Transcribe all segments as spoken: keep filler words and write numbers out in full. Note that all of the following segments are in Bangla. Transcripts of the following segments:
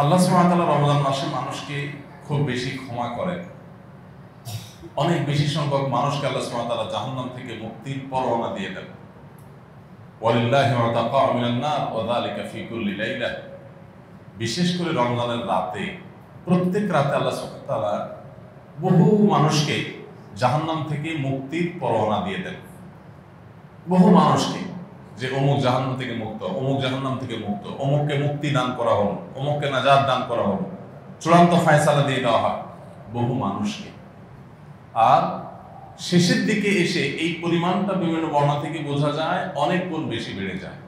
আল্লাহ সুবহানাহু ওয়া তাআলা রমজান মাসে মানুষকে খুব বেশি ক্ষমা করেন, অনেক বেশি সংখ্যক মানুষকে আল্লাহ সুবহানাহু ওয়া তাআলা জাহান্নাম থেকে মুক্তির পরোয়ানা দিয়ে দেন। ওয়ালিল্লাহি ওয়াতাকা মিনান নার ওয়া যালিকা ফি কুল্লি লাইলা। বিশেষ করে রমজানের রাতে, প্রত্যেক রাতে আল্লাহ সুবহানাহু ওয়া তাআলা বহু মানুষকে জাহান্নাম থেকে মুক্তির পরোয়ানা দিয়ে দেন, বহু মানুষকে, যে অমুক জাহান্নাম থেকে মুক্ত, অমুক জাহান্নাম থেকে মুক্ত, অমুককে মুক্তি দান করা হলো, অমুককে নাজাত দান করা হলো, চূড়ান্ত ফয়সালা দিয়ে দেওয়া হয় বহু মানুষকে। আর শেষের দিকে এসে এই পরিমাণটা বিভিন্ন বর্ণনা থেকে বোঝা যায় অনেক গুণ বেশি বেড়ে যায়।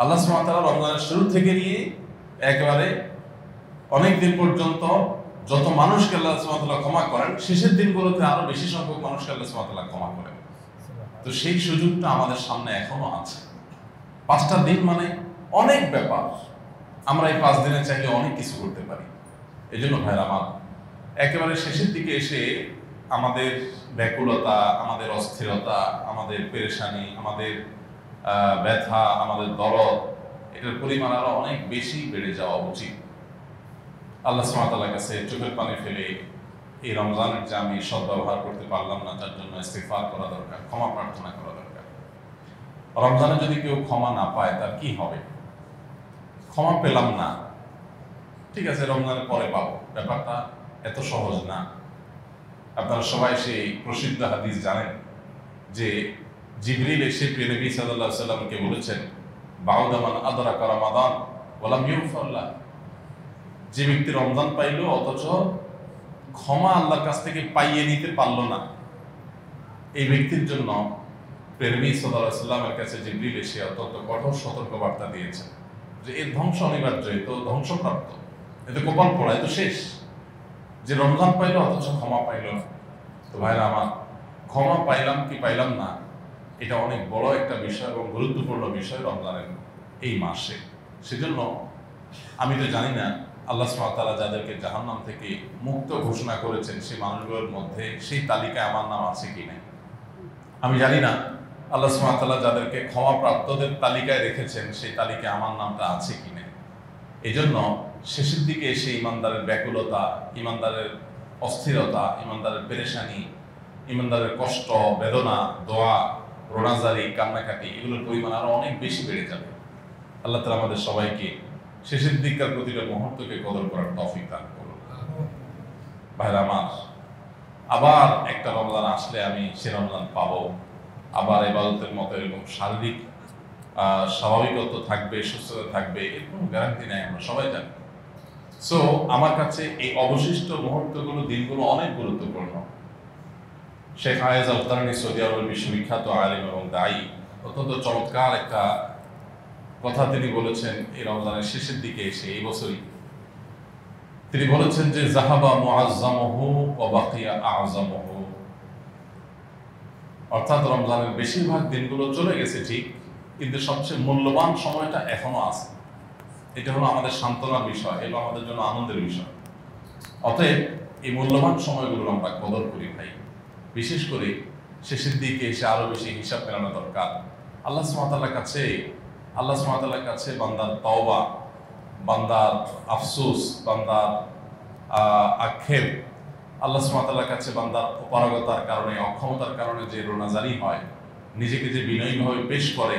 আল্লাহ সুবহানাহু ওয়া তাআলা রমজানের শুরু থেকে নিয়ে একেবারে অনেক দিন পর্যন্ত যত মানুষকে আল্লাহ সুবহানাহু ওয়া তাআলা ক্ষমা করেন, শেষের দিনগুলোতে আরো বেশি সংখ্যক মানুষকে আল্লাহ সুবহানাহু ওয়া তাআলা ক্ষমা করেন। তো সেই সুযোগটা আমাদের সামনে এখনো আছে। পাঁচটা দিন মানে অনেক ব্যাপার, আমরা এই পাঁচ দিনে চাইলে অনেক কিছু করতে পারি। এই জন্য ভাইরা আমার, একেবারে শেষের দিকে এসে আমাদের ব্যাকুলতা, আমাদের অস্থিরতা, আমাদের পেরেশানি, আমাদের ব্যথা, আমাদের দরদ, এটার পরিমাণ আরো অনেক বেশি বেড়ে যাওয়া উচিত। আল্লাহ সুবহানাহু ওয়া তাআলার কাছে চোখের পানি ফেলে এই রমজানের যে আমি সদ্ব্যবহার করতে পারলাম না, তার জন্য ইস্তিগফার করা দরকার, ক্ষমা প্রার্থনা করা দরকার। রমজানে যদি কেউ ক্ষমা না পায় তার কি হবে? ক্ষমা পেলাম না, ঠিক আছে, রমজানের পরে পাবো, ব্যাপারটা এত সহজ না। আপনারা সবাই সেই প্রসিদ্ধ হাদিস জানেন যে জিবরিল এসে প্রিয় নবী সাল্লাল্লাহু আলাইহি সাল্লামকে বলেছেন, বাউদা মান আদরাকা রমাদান ওয়া লাম ইগফার লাহু। যে ব্যক্তি রমজান পাইল অথচ ক্ষমা আল্লাহর কাছ থেকে পাইয়ে নিতে পারল না, এই ব্যক্তির জন্য প্রেমী সাল্লাল্লাহু আলাইহি সাল্লামের কাছে জিবরিল এসে অত্যন্ত কঠোর সতর্কবার্তা দিয়েছেন যে এর ধ্বংস অনিবার্য, এ তো ধ্বংসপ্রাপ্ত, এ তো কপাল পড়া, এ তো শেষ। যে রমজান পাইল অথচ ক্ষমা পাইল না। তো ভাইরা আমার, ক্ষমা পাইলাম কি পাইলাম না, এটা অনেক বড় একটা বিষয় এবং গুরুত্বপূর্ণ বিষয় রমজানের এই মাসে। সেজন্য আমি তো জানি না আল্লাহ সুবহানাহু ওয়া তাআলা যাদেরকে জাহান্নাম থেকে মুক্ত ঘোষণা করেছেন সেই মানুষগুলোর মধ্যে সেই তালিকায় আমার নাম আছে কি না। আমি জানি না আল্লাহ সুবহানাহু ওয়া তাআলা যাদেরকে ক্ষমাপ্রাপ্তদের তালিকায় রেখেছেন সেই তালিকায় আমার নামটা আছে কি না। এই জন্য শেষের দিকে এসে ইমানদারের ব্যাকুলতা, ইমানদারের অস্থিরতা, ইমানদারের পেরেশানি, ইমানদারের কষ্ট, বেদনা, দোয়া, রোনাজারি, কান্নাকাটি, এগুলোর পরিমাণ আরো অনেক বেশি বেড়ে যাবে। আল্লাহ তাআলা আমাদের সবাইকে শেষের দিককার প্রতিটা মুহূর্তকে কদর করার তৌফিক দান করুন। ভাইরা আমার, আবার একটা রমজান আসলে আমি সে রমজান পাবো, আবার ইবাদতের মতো এরকম শারীরিক স্বাভাবিকত্ব থাকবে, সুস্থতা থাকবে, এরকম গ্যারান্টি নেই, আমরা সবাই জানি। সো আমার কাছে এই অবশিষ্ট মুহূর্তগুলো, দিনগুলো অনেক গুরুত্বপূর্ণ। শেখ আয়েজ আল-কারনি সৌদি আরবের বিশ্ববিখ্যাত আলেম এবং দায়ী অত্যন্ত চমৎকার একটা কথা তিনি বলেছেন এই রমজানের শেষের দিকে এসে, এই বছরই তিনি বলেছেন যে জাহাবা মুআজ্জামহু ওয়া বাকিয়া আ'জামহু, অর্থাৎ রমজানের বেশিরভাগ দিনগুলো চলে গেছে ঠিক, কিন্তু সবচেয়ে মূল্যবান সময়টা এখনো আছে। এটা হলো আমাদের সান্ত্বনার বিষয় এবং আমাদের জন্য আনন্দের বিষয়। অতএব এই মূল্যবান সময়গুলো আমরা কদর করি ভাই। বিশেষ করে শেষের দিকে এসে আরো বেশি হিসাব মেলানো দরকার। আল্লাহ সুবহানাহু ওয়া তাআলার কাছে আল্লাহ সুবহানাহু ওয়া তাআলার কাছে বান্দার তওবা, বান্দার আফসোস, বান্দার আক্ষেপ, আল্লাহ সুবহানাহু ওয়া তাআলার কাছে বান্দার অপারগতার কারণে, অক্ষমতার কারণে যে রোনাজারি হয়, নিজেকে যে বিনয়ীভাবে পেশ করে,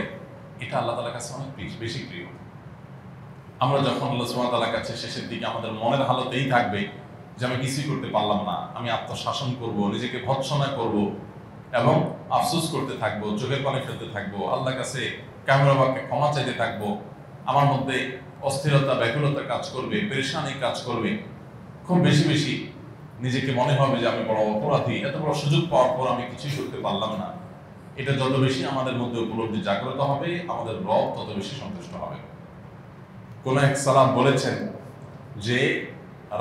এটা আল্লাহ তাআলার কাছে অনেক বেশি প্রিয়। আমরা যখন আল্লাহ সুবহানাহু ওয়া তাআলার কাছে শেষের দিকে আমাদের মনের হালতেই থাকবে যে আমি কিছুই করতে পারলাম না, আমি আত্মশাসন করব, নিজেকে ভৎসনা করব এবং আফসোস করতে থাকবো, চোখের পানি ফেলতে থাকবো, আল্লাহর কাছে ক্যামেরাবাকে ক্ষমা চাইতে থাকবো, আমার মধ্যে অস্থিরতা, ব্যাকুলতা কাজ করবে, পেরেশানি কাজ করবে, খুব বেশি বেশি নিজেকে মনে হবে যে আমি বড় অপরাধী, এত বড় সুযোগ পাওয়ার পর আমি কিছুই করতে পারলাম না। এটা যত বেশি আমাদের মধ্যে উপলব্ধি জাগ্রত হবে, আমাদের রব তত বেশি সন্তুষ্ট হবে। কোন এক সালাফ বলেছেন যে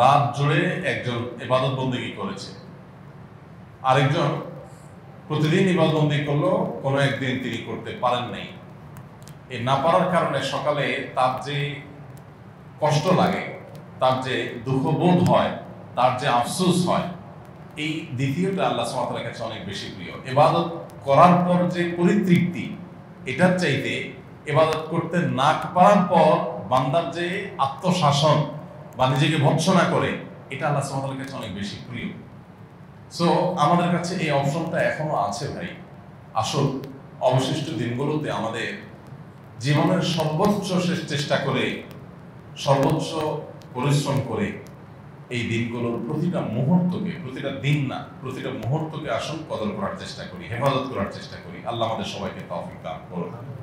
রাত জুড়ে একজন ইবাদত বন্দেগী করেছে, আরেকজন প্রতিদিন ইবাদত বন্দেগী করলো, কোনো একদিন তিনি করতে পারেন নাই। এই না পারার কারণে সকালে তার যে কষ্ট লাগে, তার যে দুঃখবোধ হয়, তার যে আফসোস হয়, এই দ্বিতীয়টা আল্লাহ সুবহানাহু ওয়া তাআলার কাছে অনেক বেশি প্রিয়। ইবাদত করার পর যে পরিতৃপ্তি, এটার চাইতে ইবাদত করতে না পারার পর বান্দার যে আত্মশাসন, বা নিজেকে ভৎসনা করে, এটা আল্লাহ সুবহানাহু ওয়া তাআলার কাছে অনেক বেশি প্রিয়। সো আমাদের কাছে এই অপশনটা এখনো আছে ভাই। আসল অবশিষ্ট দিনগুলোতে আমাদের জীবনের সর্বোচ্চ চেষ্টা করে, সর্বোচ্চ পরিশ্রম করে এই দিনগুলোর প্রতিটা মুহূর্তকে, প্রতিটা দিন না প্রতিটা মুহূর্তকে আসল কদর করার চেষ্টা করি, হেফাজত করার চেষ্টা করি। আল্লাহ আমাদের সবাইকে তৌফিক দান করুন।